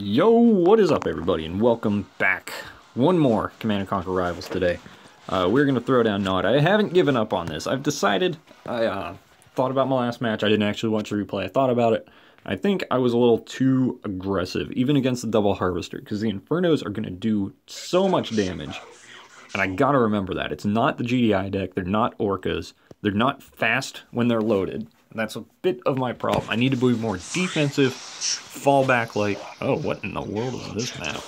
Yo, what is up everybody, and welcome back. One more Command and Conquer Rivals today. We're gonna throw down Nod. I haven't given up on this. I've decided, I thought about my last match. I didn't actually watch the replay. I thought about it. I think I was a little too aggressive, even against the double harvester, because the Infernos are gonna do so much damage. And I gotta remember that. It's not the GDI deck, they're not orcas, they're not fast when they're loaded. And that's a bit of my problem. I need to be more defensive, fall back like, oh, what in the world is this map?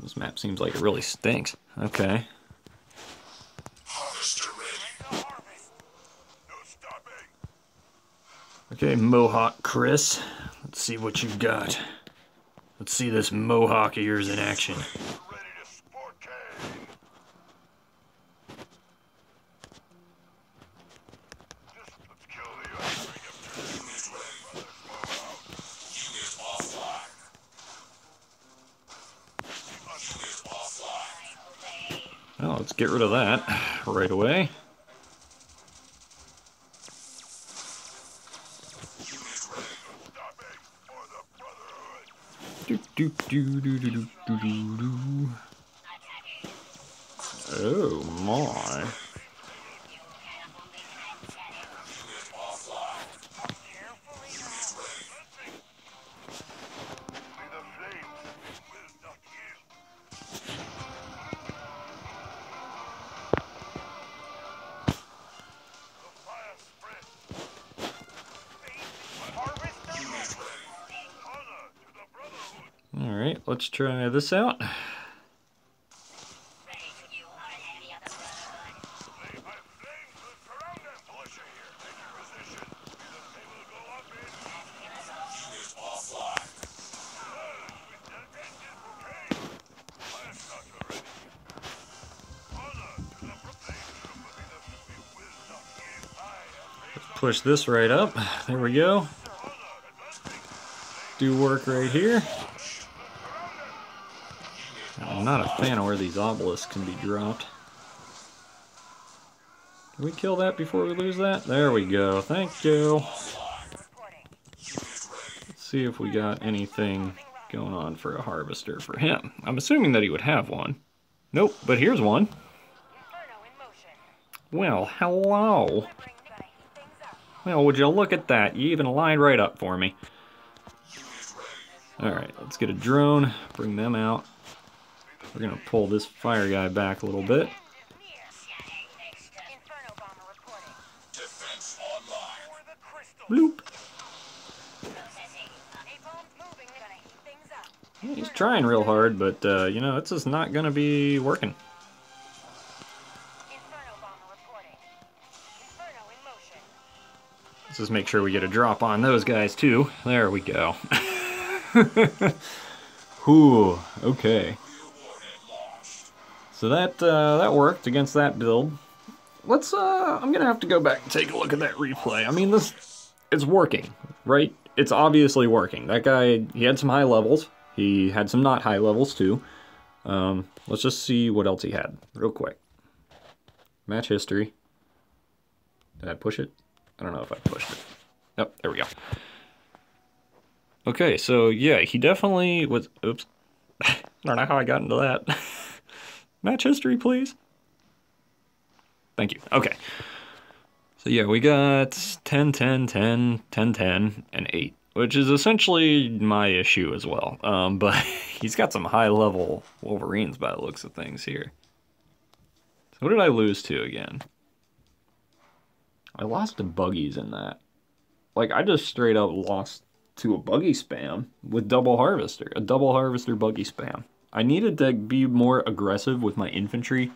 This map seems like it really stinks. Okay. Okay, Mohawk Chris. Let's see what you've got. Let's see this Mohawk of yours in action. Well, let's get rid of that right away. Oh my. Alright, let's try this out. Push this right up. There we go. Do work right here. I'm not a fan of where these obelisks can be dropped. Can we kill that before we lose that? There we go. Thank you. Let's see if we got anything going on for a harvester for him. I'm assuming that he would have one. Nope, but here's one. Well, hello. Well, would you look at that? You even lined right up for me. Alright, let's get a drone, bring them out. We're gonna pull this fire guy back a little bit. Bloop. Yeah, he's trying real hard, but you know, it's just not gonna be working. Let's just make sure we get a drop on those guys too. There we go. Ooh, okay. So that worked against that build. Let's I'm gonna have to go back and take a look at that replay. I mean, it's working, right? It's obviously working. That guy, he had some high levels. He had some not high levels too. Let's just see what else he had real quick. Match history. Did I push it? I don't know if I pushed it. Yep, there we go. Okay, so yeah, he definitely was, oops. I don't know how I got into that. Match history, please. Thank you. Okay. So yeah, we got 10, 10, 10, 10, 10, and 8, which is essentially my issue as well. But he's got some high-level Wolverines by the looks of things here. So what did I lose to again? I lost to buggies in that. Like, I just straight up lost to a buggy spam with double harvester. A double harvester buggy spam. I needed to be more aggressive with my infantry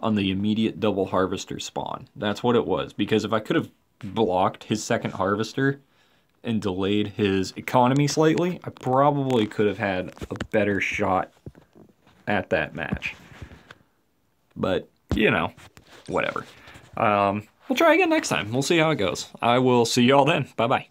on the immediate double harvester spawn. That's what it was, because if I could have blocked his second harvester and delayed his economy slightly, I probably could have had a better shot at that match. But, you know, whatever. We'll try again next time. We'll see how it goes. I will see y'all then. Bye-bye.